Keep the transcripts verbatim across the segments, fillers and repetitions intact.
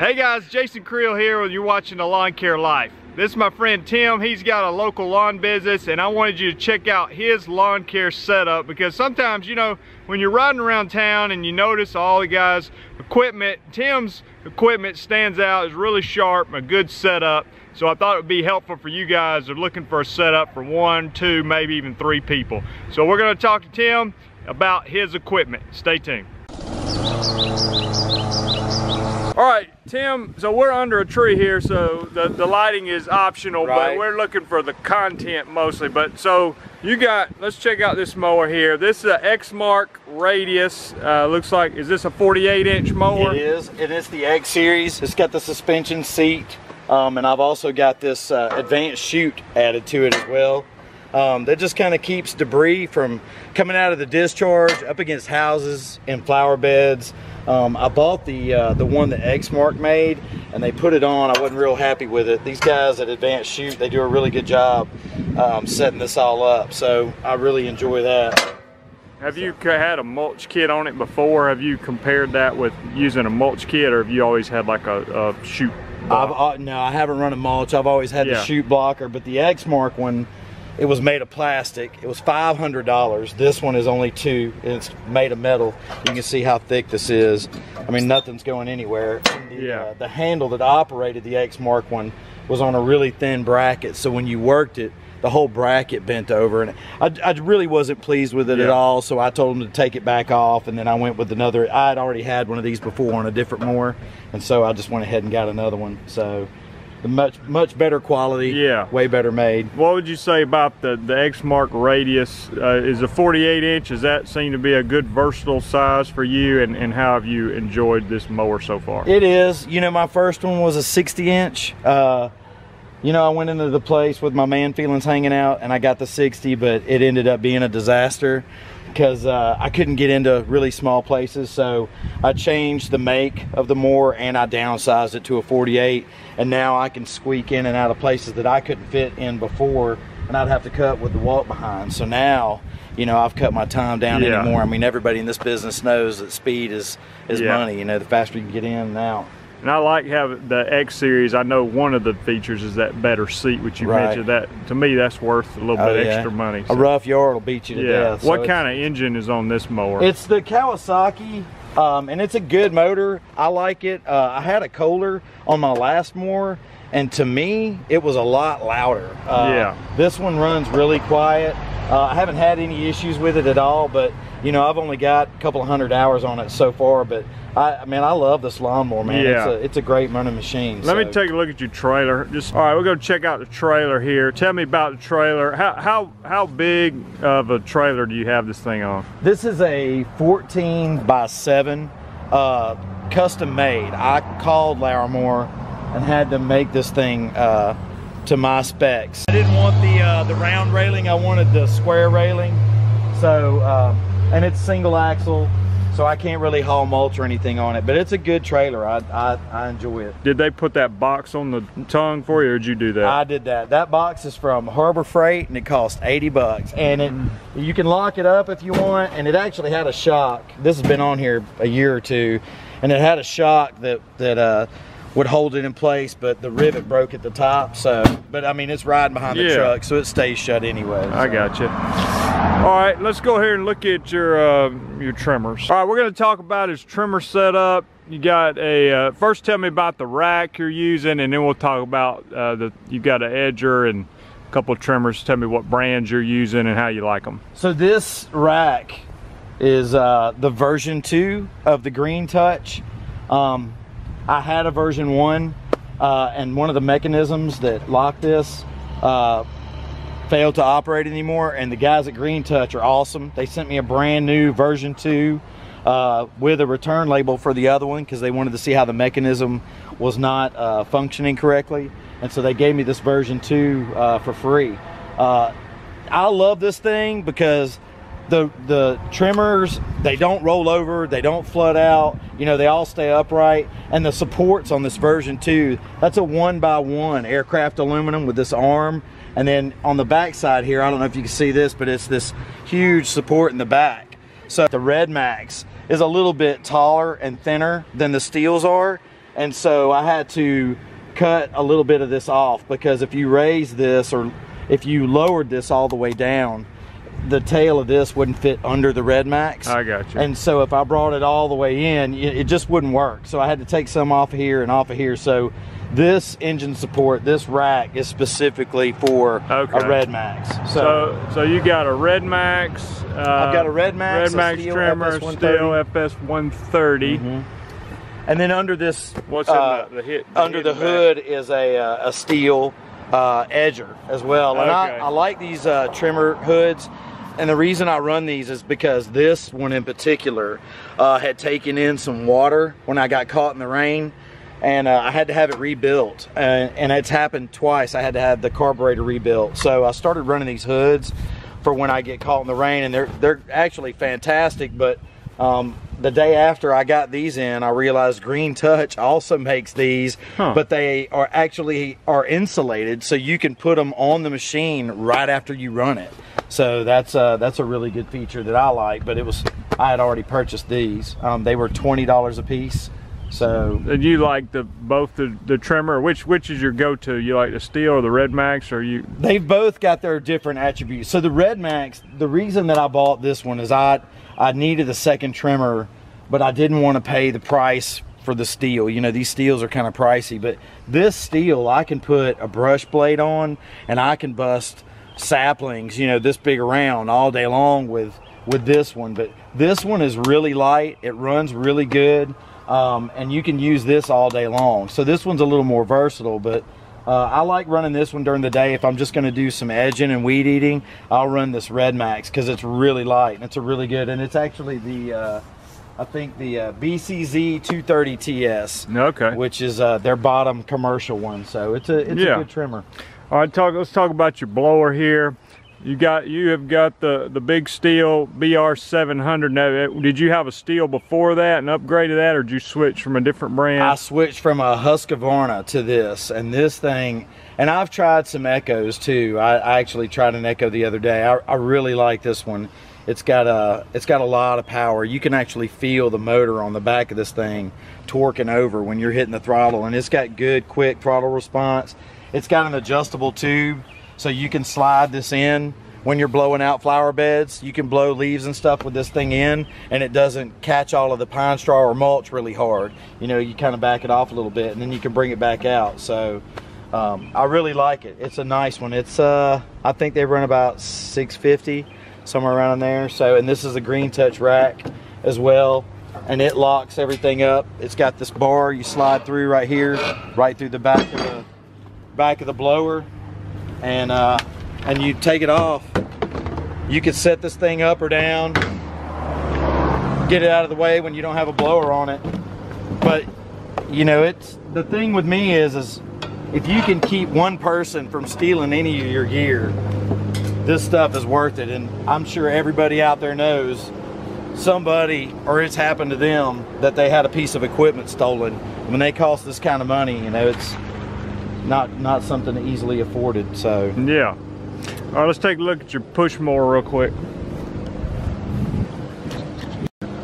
Hey guys, Jason Creel here, and you're watching The Lawn Care Life. This is my friend Tim. He's got a local lawn business, and I wanted you to check out his lawn care setup, because sometimes, you know, when you're riding around town and you notice all the guys' equipment, Tim's equipment stands out. It's really sharp, a good setup. So I thought it would be helpful for you guys that are looking for a setup for one, two, maybe even three people. So we're going to talk to Tim about his equipment. Stay tuned. All right, Tim, so we're under a tree here, so the, the lighting is optional, right. But we're looking for the content mostly. But so you got, let's check out this mower here. This is an Exmark Radius. Uh, looks like, is this a forty-eight inch mower? It is, and it's the X series. It's got the suspension seat, um, and I've also got this uh, Advanced Chute added to it as well. Um, that just kind of keeps debris from coming out of the discharge up against houses and flower beds. Um, I bought the uh, the one that Exmark made, and they put it on. I wasn't real happy with it. These guys at Advanced Chute, they do a really good job um, setting this all up. So I really enjoy that. Have you had a mulch kit on it before? Have you compared that with using a mulch kit, or have you always had like a, a chute block? I've, uh, no, I haven't run a mulch. I've always had yeah. the chute blocker, but the Exmark one, it was made of plastic. It was five hundred dollars. This one is only two, and it's made of metal. You can see how thick this is. I mean, nothing's going anywhere. The, yeah. uh, the handle that operated the Exmark one was on a really thin bracket, so when you worked it, the whole bracket bent over, and I, I really wasn't pleased with it yeah. at all, so I told them to take it back off, and then I went with another. I had already had one of these before on a different mower, and so I just went ahead and got another one. So much much better quality, yeah, way better made. What would you say about the the Exmark Radius? Uh, is a forty-eight inch, does that seem to be a good versatile size for you, and, and how have you enjoyed this mower so far? It is. You know, my first one was a sixty inch. Uh, you know, I went into the place with my man feelings hanging out, and I got the sixty, but it ended up being a disaster because uh, I couldn't get into really small places. So I changed the make of the mower, and I downsized it to a forty-eight, and now I can squeak in and out of places that I couldn't fit in before, and I'd have to cut with the walk behind. So now, you know, I've cut my time down yeah. anymore. I mean, everybody in this business knows that speed is, is yeah. money. You know, the faster you can get in and out. And I like how the X series, I know one of the features is that better seat, which you right. mentioned. That to me, that's worth a little oh, bit yeah. extra money. So. A rough yard will beat you to yeah. death. What so kind of engine is on this mower? It's the Kawasaki, um, and it's a good motor. I like it. Uh, I had a Kohler on my last mower, and to me, it was a lot louder. Uh, yeah. This one runs really quiet. Uh, I haven't had any issues with it at all, but you know, I've only got a couple of hundred hours on it so far, but I, I mean, I love this lawnmower, man. Yeah. It's, a, it's a great running machine. Let so. me take a look at your trailer. Just all right, we're gonna check out the trailer here. Tell me about the trailer. How how how big of a trailer do you have this thing on? This is a fourteen by seven, uh, custom made. I called Larimore and had them make this thing uh, to my specs. I didn't want the uh, the round railing. I wanted the square railing. So. Um, And it's single axle, so I can't really haul mulch or anything on it, but it's a good trailer. I, I I enjoy it. Did they put that box on the tongue for you, or did you do that? I did that. That box is from Harbor Freight, and it cost eighty bucks. And it you can lock it up if you want, and it actually had a shock. This has been on here a year or two, and it had a shock that that uh would hold it in place, but the rivet broke at the top. So, but I mean, it's riding behind the yeah. truck, so it stays shut anyway. So. I got you. All right, let's go here and look at your uh, your trimmers. All right, we're gonna talk about his trimmer setup. You got a, uh, first tell me about the rack you're using, and then we'll talk about uh, the, you got an edger and a couple of trimmers. Tell me what brands you're using and how you like them. So this rack is uh, the version two of the Green Touch. Um, I had a version one, uh, and one of the mechanisms that locked this uh, failed to operate anymore, and the guys at Green Touch are awesome. They sent me a brand new version two uh, with a return label for the other one, because they wanted to see how the mechanism was not uh, functioning correctly, and so they gave me this version two uh, for free. Uh, I love this thing because the the trimmers, they don't roll over, they don't flood out, you know, they all stay upright, and the supports on this version two, that's a one by one aircraft aluminum with this arm. And then on the back side here, I don't know if you can see this, but it's this huge support in the back. So the RedMax is a little bit taller and thinner than the Stihls are, And so I had to cut a little bit of this off, because if you raise this, or if you lowered this all the way down, the tail of this wouldn't fit under the RedMax. I got you. And so if I brought it all the way in, it just wouldn't work. So I had to take some off of here and off of here. So this engine support, this rack, is specifically for okay. a RedMax. So, so so you got a RedMax. Uh, I've got a RedMax, RedMax Stihl trimmer, Stihl F S one thirty. Mm-hmm. And then under this, what's uh, the, the hit, the under hit the hood back? is a, a Stihl uh, edger as well. And okay. I, I like these uh, trimmer hoods. And the reason I run these is because this one in particular uh, had taken in some water when I got caught in the rain. And uh, I had to have it rebuilt. Uh, and it's happened twice. I had to have the carburetor rebuilt. So I started running these hoods for when I get caught in the rain. And they're, they're actually fantastic, but Um, the day after I got these in, I realized Green Touch also makes these, huh. but they are actually are insulated, so you can put them on the machine right after you run it. So that's uh, that's a really good feature that I like. But it was I had already purchased these. Um, they were twenty dollars a piece. So and you like the both the, the trimmer? Which which is your go-to? You like the Stihl or the RedMax, or you? They've both got their different attributes. So the RedMax, the reason that I bought this one is I. I needed a second trimmer, but I didn't want to pay the price for the Stihl. You know, these Stihls are kind of pricey, but this Stihl, I can put a brush blade on and I can bust saplings, you know, this big around all day long with, with this one. But this one is really light. It runs really good, um, and you can use this all day long. So this one's a little more versatile, but Uh, I like running this one during the day. If I'm just going to do some edging and weed eating, I'll run this RedMax because it's really light and it's a really good. And it's actually the, uh, I think the uh, B C Z two thirty T S, okay, which is uh, their bottom commercial one. So it's a it's yeah. a good trimmer. All right, talk. Let's talk about your blower here. You got you have got the the big Stihl B R seven hundred. Now, did you have a Stihl before that and upgraded that, or did you switch from a different brand? I switched from a Husqvarna to this, and this thing. And I've tried some Echoes too. I, I actually tried an Echo the other day. I, I really like this one. It's got a it's got a lot of power. You can actually feel the motor on the back of this thing torquing over when you're hitting the throttle, and it's got good quick throttle response. It's got an adjustable tube, so you can slide this in when you're blowing out flower beds. You can blow leaves and stuff with this thing in, and it doesn't catch all of the pine straw or mulch really hard. You know, you kind of back it off a little bit, and then you can bring it back out. So um, I really like it. It's a nice one. It's uh, I think they run about six fifty, somewhere around in there. So, and this is a Green Touch rack as well, and it locks everything up. It's got this bar you slide through right here, right through the back of the back of the blower. And uh, and you take it off. You can set this thing up or down, get it out of the way when you don't have a blower on it. But you know, it's the thing with me is is if you can keep one person from stealing any of your gear, this stuff is worth it. And I'm sure everybody out there knows somebody, or it's happened to them, that they had a piece of equipment stolen. When they cost this kind of money, you know, it's Not not something easily afforded. So yeah. All right, let's take a look at your push mower real quick.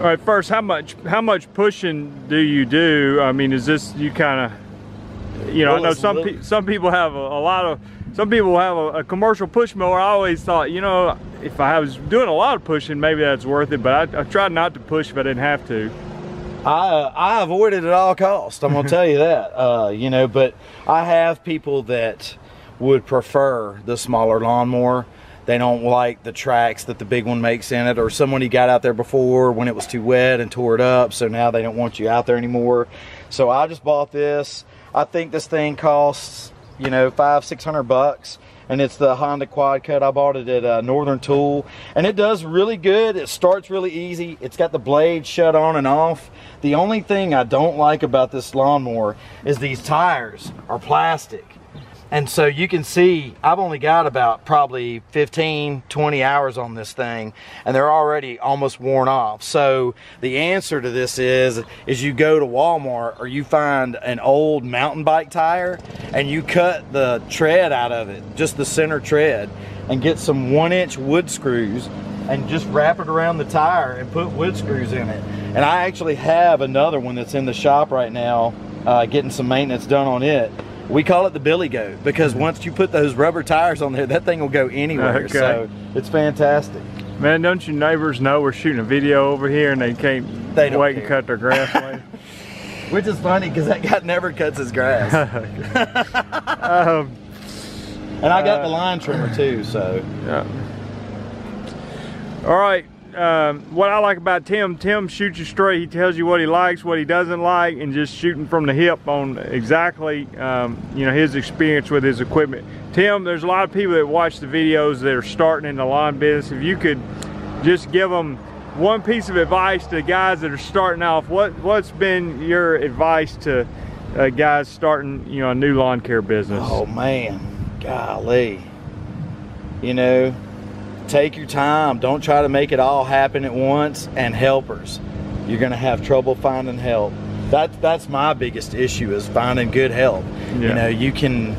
All right, first, how much how much pushing do you do? I mean, is this you kind of you know? Well, I know some pe some people have a, a lot of some people have a, a commercial push mower. I always thought, you know, if I was doing a lot of pushing, maybe that's worth it. But I, I tried not to push if I didn't have to. I, uh, I avoid it at all costs, I'm going to tell you that, uh, you know, but I have people that would prefer the smaller lawnmower. They don't like the tracks that the big one makes in it, or someone who got out there before when it was too wet and tore it up, so now they don't want you out there anymore. So I just bought this. I think this thing costs, you know, five, six hundred bucks. And it's the Honda Quad Cut. I bought it at uh, Northern Tool, and it does really good. It starts really easy. It's got the blade shut on and off. The only thing I don't like about this lawnmower is these tires are plastic. And so you can see I've only got about probably fifteen, twenty hours on this thing, and they're already almost worn off. So the answer to this is, is you go to Walmart or you find an old mountain bike tire and you cut the tread out of it, just the center tread, and get some one inch wood screws and just wrap it around the tire and put wood screws in it. And I actually have another one that's in the shop right now uh, getting some maintenance done on it. We call it the Billy Goat because once you put those rubber tires on there, that thing will go anywhere. Okay. So it's fantastic. Man, don't your neighbors know we're shooting a video over here and they can't they wait to cut their grass away? Which is funny because that guy never cuts his grass. um, and I got uh, the line trimmer too, so. Yeah. All right, um, what I like about Tim, Tim shoots you straight. He tells you what he likes, what he doesn't like, and just shooting from the hip on exactly, um, you know, his experience with his equipment. Tim, there's a lot of people that watch the videos that are starting in the lawn business. If you could just give them one piece of advice to the guys that are starting off, what, what's been your advice to uh, guys starting, you know, a new lawn care business? Oh man, golly. You know, take your time. Don't try to make it all happen at once, and helpers. You're gonna have trouble finding help. That, that's my biggest issue is finding good help. Yeah. You know, you can,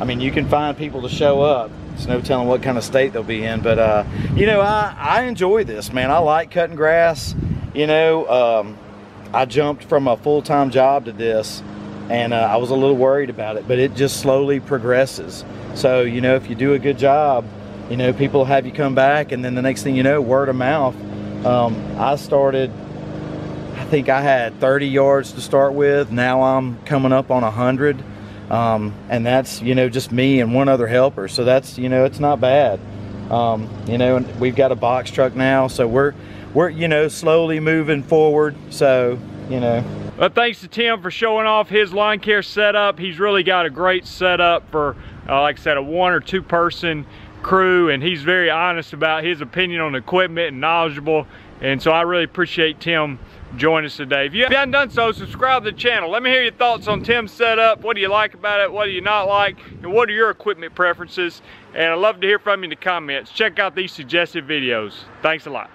I mean, you can find people to show up. There's no telling what kind of state they'll be in, but uh, you know, I, I enjoy this, man. I like cutting grass. You know, um, I jumped from a full-time job to this, and uh, I was a little worried about it, but it just slowly progresses. So, you know, if you do a good job, you know, people have you come back, and then the next thing you know, word of mouth. Um, I started, I think I had thirty yards to start with. Now I'm coming up on a hundred. Um, and that's, you know, just me and one other helper. So that's, you know, it's not bad. Um, you know, and we've got a box truck now, so we're, we're, you know, slowly moving forward. So, you know. Well, thanks to Tim for showing off his lawn care setup. He's really got a great setup for, uh, like I said, a one or two person crew, and he's very honest about his opinion on equipment and knowledgeable. And so I really appreciate Tim joining us today. If you haven't done so, subscribe to the channel. Let me hear your thoughts on Tim's setup. What do you like about it? What do you not like? And what are your equipment preferences? And I'd love to hear from you in the comments. Check out these suggested videos. Thanks a lot.